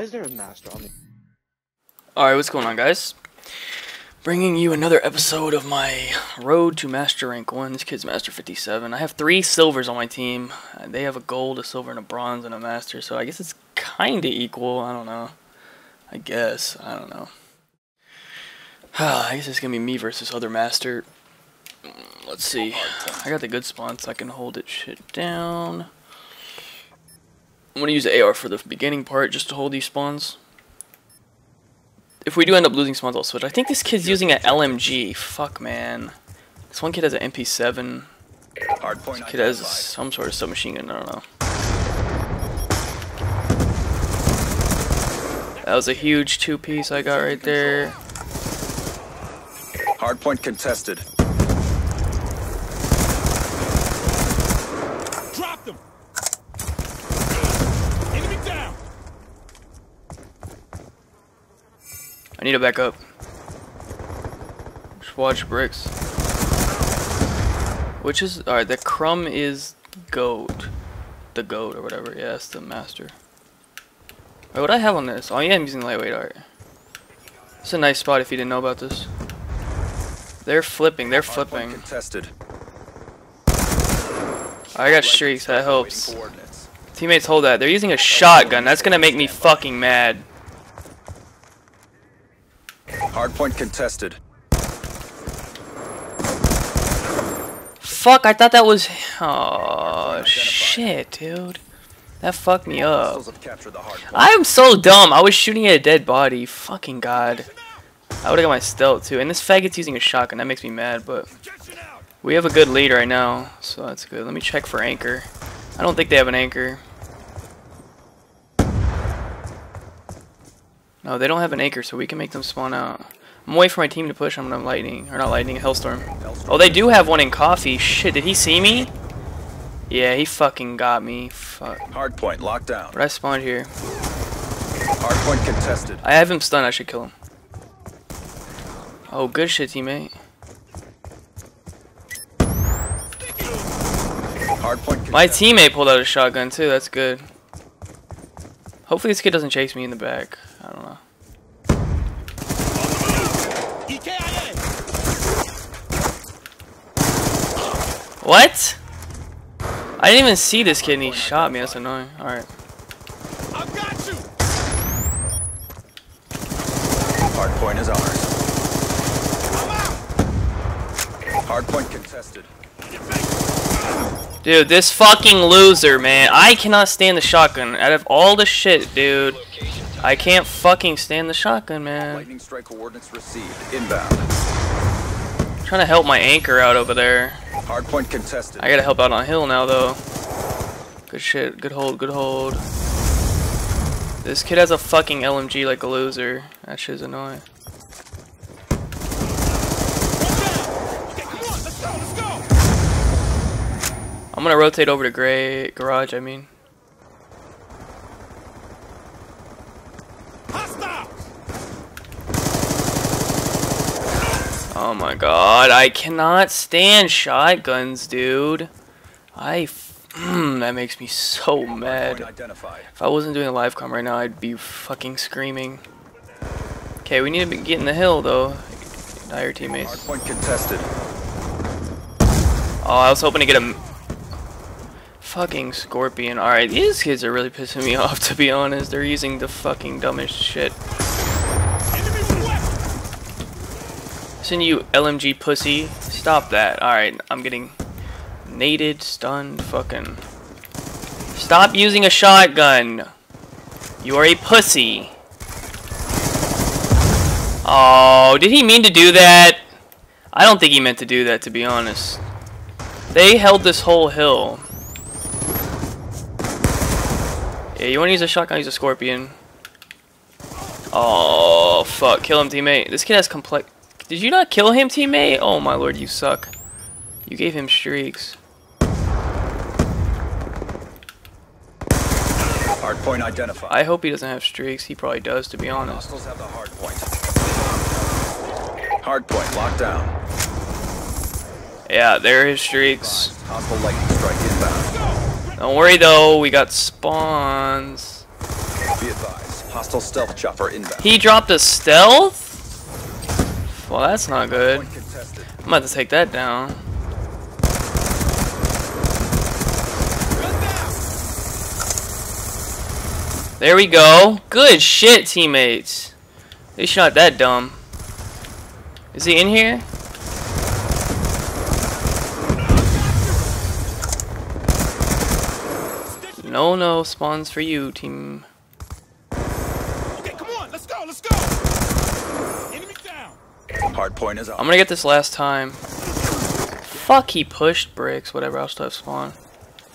Why is there a master on me? Alright, what's going on, guys? Bringing you another episode of my road to master rank 1. This kid's master 57. I have 3 silvers on my team. They have a gold, a silver, and a bronze, and a master. So I guess it's kind of equal. I don't know. I guess. I don't know. I guess it's going to be me versus other master. Let's see. I got the good spawn so I can hold it shit down. I'm going to use the AR for the beginning part just to hold these spawns. If we do end up losing spawns, I'll switch. I think this kid's using an LMG. Fuck, man. This one kid has an MP7. This kid has some sort of submachine gun. I don't know. That was a huge two-piece I got right there. Hardpoint contested. Drop them. Enemy down. I need to back up. Just watch bricks. Which is alright, the crumb is goat. The goat or whatever, yeah, it's the master. Alright, what I have on this? Oh yeah, I'm using lightweight art. It's a nice spot if you didn't know about this. They're flipping, they're flipping. Contested. I got streaks, that helps. Teammates hold that. They're using a shotgun, that's gonna make me fucking mad. Hardpoint contested. Fuck, I thought that was... oh shit, dude. That fucked me up. I am so dumb, I was shooting at a dead body. Fucking god. I would've got my stealth too. And this faggot's using a shotgun, that makes me mad, but... we have a good lead right now, so that's good. Let me check for anchor. I don't think they have an anchor. No, they don't have an anchor, so we can make them spawn out. I'm waiting for my team to push. I'm gonna lightning, or not lightning, hellstorm. Oh, they do have one in coffee. Shit, did he see me? Yeah, he fucking got me. Fuck. Hardpoint lockdown. But I spawned here. Hardpoint contested. I have him stunned. I should kill him. Oh, good shit, teammate. Hardpoint. My teammate pulled out a shotgun too. That's good. Hopefully this kid doesn't chase me in the back. I don't know. What? I didn't even see this kid and he shot me. That's annoying. Alright. I've got you. Hardpoint is ours. I'm out. Hardpoint contested. Dude, this fucking loser, man. I cannot stand the shotgun. Out of all the shit, dude, I can't fucking stand the shotgun, man. Lightning strike coordinates received. Inbound. I'm trying to help my anchor out over there. Hardpoint contested. I gotta help out on hill now, though. Good shit. Good hold. Good hold. This kid has a fucking LMG like a loser. That shit's annoying. I'm gonna rotate over to gray garage. I mean, oh my god, I cannot stand shotguns, dude. That makes me so mad. If I wasn't doing a live com right now, I'd be fucking screaming. Okay, we need to be getting the hill though. Dire teammates. Hardpoint contested. Oh, I was hoping to get a. Fucking scorpion. Alright, these kids are really pissing me off, to be honest. They're using the fucking dumbest shit. Listen, you LMG pussy. Stop that. Alright, I'm getting naded, stunned, fucking. Stop using a shotgun. You are a pussy. Oh, did he mean to do that? I don't think he meant to do that, to be honest. They held this whole hill. Yeah, you wanna use a shotgun, use a scorpion. Oh, fuck. Kill him, teammate. This kid has complex... Did you not kill him, teammate? Oh, my lord, you suck. You gave him streaks. Hard point identified. I hope he doesn't have streaks. He probably does, to be honest. Hostiles have the hard point. Hard point locked down. Yeah, there are his streaks. Hostile lightning strike inbound. Don't worry though, we got spawns. Be advised. Hostile stealth chopper inbound. He dropped a stealth? Well, that's not good. I'm about to take that down. There we go. Good shit, teammates. They shot that dumb. Is he in here? No, no spawns for you, team. Okay, come on. Let's go. Let's go. Enemy down. Hard point is up. I'm going to get this last time. Fuck, he pushed bricks. Whatever, I'll still have spawn.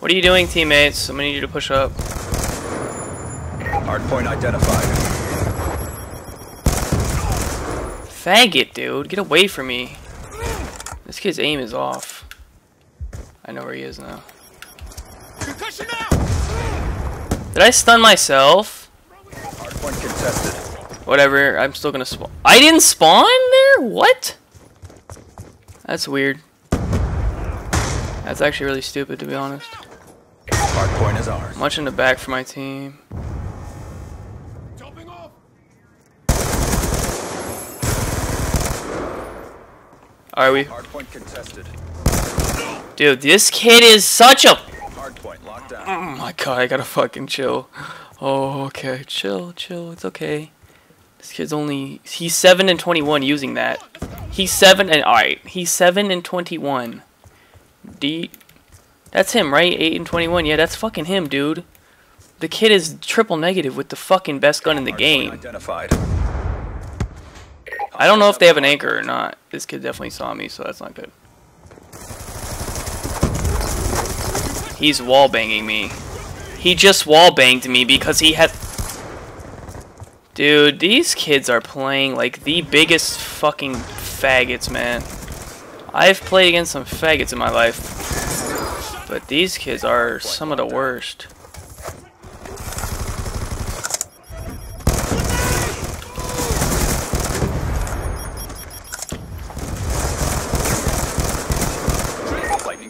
What are you doing, teammates? I'm going to need you to push up. Hardpoint identified. Faggot, dude. Get away from me. This kid's aim is off. I know where he is now. Did I stun myself? Hardpoint contested. Whatever. I'm still gonna spawn. I didn't spawn there? What? That's weird. That's actually really stupid, to be honest. Hardpoint is ours. Much in the back for my team. Are we? Dude, this kid is such a. Oh my god, I gotta fucking chill. Oh, okay, chill, chill. It's okay. This kid's only. He's 7 and 21 using that. He's 7 and all right. He's 7 and 21. D. That's him, right? 8 and 21. Yeah, that's fucking him, dude. The kid is triple negative with the fucking best gun in the game. I don't know if they have an anchor or not. This kid definitely saw me, so that's not good. He's wallbanging me. He just wallbanged me because he had... Dude, these kids are playing like the biggest fucking faggots, man. I've played against some faggots in my life. But these kids are some of the worst.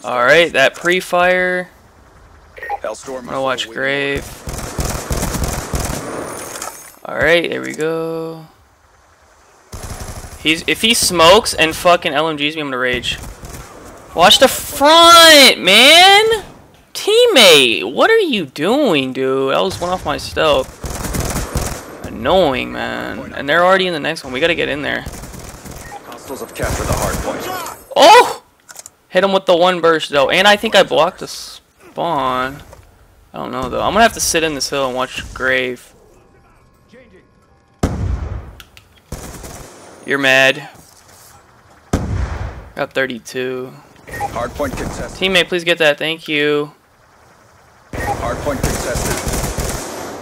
Alright, that pre-fire. I'm gonna watch Grave. Alright, there we go. If he smokes and fucking LMGs me, I'm gonna rage. Watch the front, man! Teammate, what are you doing, dude? I was one off my stealth. Annoying, man. And they're already in the next one. We gotta get in there. Hostiles have captured the hard point. Oh! Hit him with the one burst, though. And I think I blocked the spawn. I don't know, though. I'm going to have to sit in this hill and watch Grave. You're mad. Got 32. Hardpoint contested. Teammate, please get that. Thank you. Hardpoint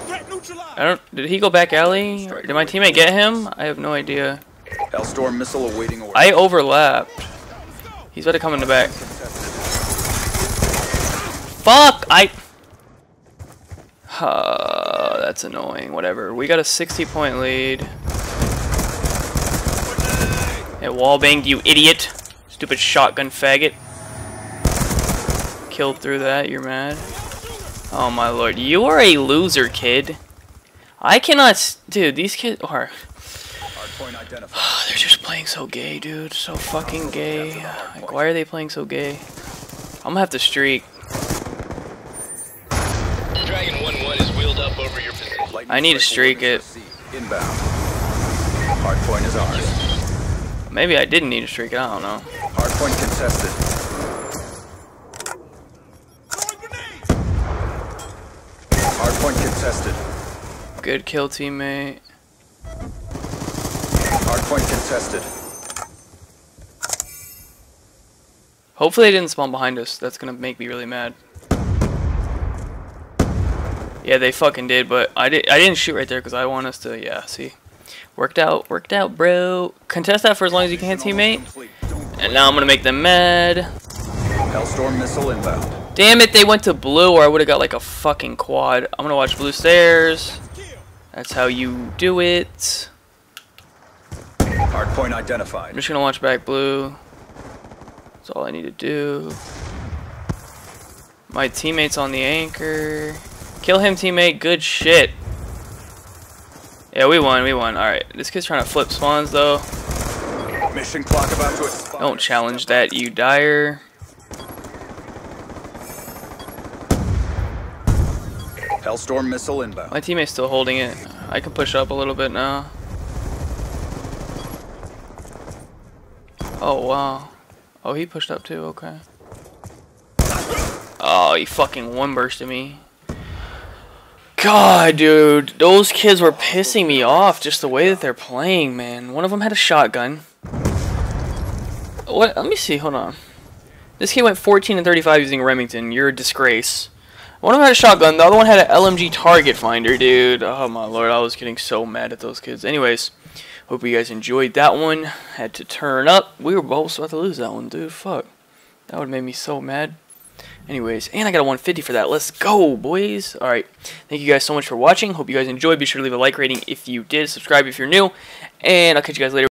contested. Did he go back alley? Did my teammate get him? I have no idea. Hellstorm missile awaiting order. I overlapped. He's about to come in the back. Fuck! That's annoying. Whatever. We got a 60-point lead. It wallbanged, you idiot. Stupid shotgun faggot. Killed through that. You're mad. Oh my lord. You are a loser, kid. I cannot... Dude, these kids are... They're just playing so gay, dude. So fucking gay. Like, why are they playing so gay? I'm gonna have to streak. Dragon 1-1 is wheeled up over your position. I need to streak it. Inbound. Hardpoint is ours. Maybe I didn't need to streak it. I don't know. Hardpoint contested. Hardpoint contested. Good kill, teammate. Hardpoint contested. Hopefully they didn't spawn behind us. That's gonna make me really mad. Yeah, they fucking did, but I didn't shoot right there because I want us to. Yeah, see, worked out, bro. Contest that for as long as you can, teammate. And now I'm gonna make them mad. Hellstorm missile inbound. Damn it, they went to blue, or I would have got like a fucking quad. I'm gonna watch blue stairs. That's how you do it. Hardpoint identified. I'm just gonna watch back blue. That's all I need to do. My teammate's on the anchor. Kill him, teammate. Good shit. Yeah, we won. Alright, this kid's trying to flip spawns though. Mission clock about to expire. Don't challenge that, you dire. Hellstorm missile inbound. My teammate's still holding it. I can push up a little bit now. Oh wow. Oh, he pushed up too, okay. Oh, he fucking one bursted me. God, dude, those kids were pissing me off just the way that they're playing, man. One of them had a shotgun. What? Let me see. Hold on. This kid went 14 and 35 using Remington. You're a disgrace. One of them had a shotgun. The other one had an LMG target finder, dude. Oh my lord, I was getting so mad at those kids. Anyways, hope you guys enjoyed that one. Had to turn up. We were both about to lose that one, dude. Fuck. That would have made me so mad. Anyways, and I got a 150 for that. Let's go, boys. Alright, thank you guys so much for watching. Hope you guys enjoyed. Be sure to leave a like rating if you did. Subscribe if you're new. And I'll catch you guys later.